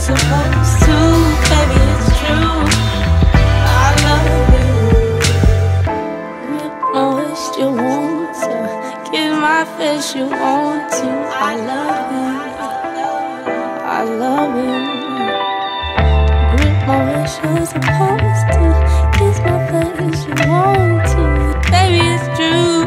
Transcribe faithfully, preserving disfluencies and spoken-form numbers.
supposed to, baby, it's true. I love you. Rip my waist, you want to. Give my face, you want to. I love you. I love you. Grip my waist, you're supposed to. Kiss my face, you want to. Baby, it's true.